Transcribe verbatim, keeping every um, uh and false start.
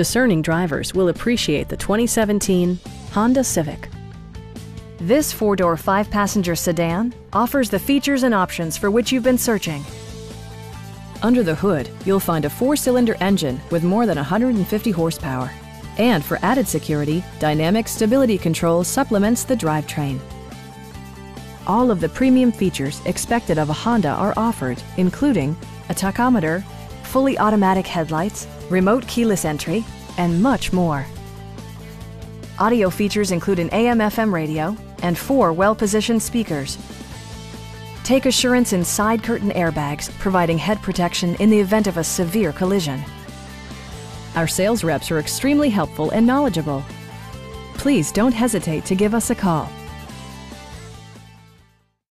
Discerning drivers will appreciate the twenty seventeen Honda Civic. This four-door, five-passenger sedan offers the features and options for which you've been searching. Under the hood, you'll find a four-cylinder engine with more than one hundred fifty horsepower. And for added security, dynamic stability control supplements the drivetrain. All of the premium features expected of a Honda are offered, including a tachometer, fully automatic headlights, remote keyless entry, and much more. Audio features include an A M F M radio and four well-positioned speakers. Take assurance in side curtain airbags, providing head protection in the event of a severe collision. Our sales reps are extremely helpful and knowledgeable. Please don't hesitate to give us a call.